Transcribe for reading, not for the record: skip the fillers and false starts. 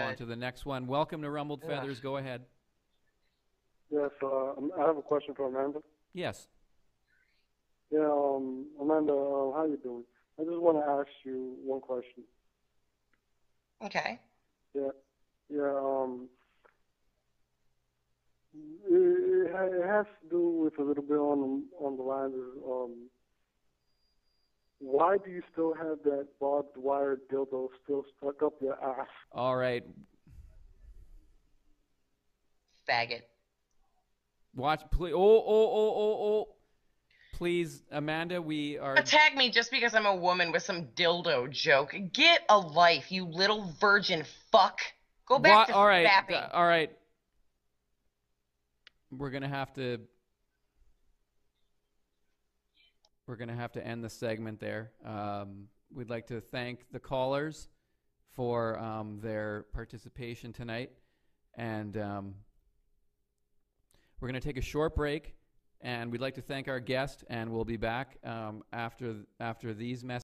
On to the next one. Welcome to Rumbled Feathers. Go ahead. Yes, I have a question for Amanda. Yes. Yeah, Amanda, how you doing? I just want to ask you one question. Okay. It has to do with a little bit on the lines of why do you still have that barbed wire dildo still stuck up your ass? All right. Faggot. Watch, please. Oh. Please, Amanda, we are... Attack me just because I'm a woman with some dildo joke. Get a life, you little virgin fuck. Go back to fapping. All right. We're going to have to end the segment there. We'd like to thank the callers for their participation tonight. And we're going to take a short break. And we'd like to thank our guest. And we'll be back after these messages.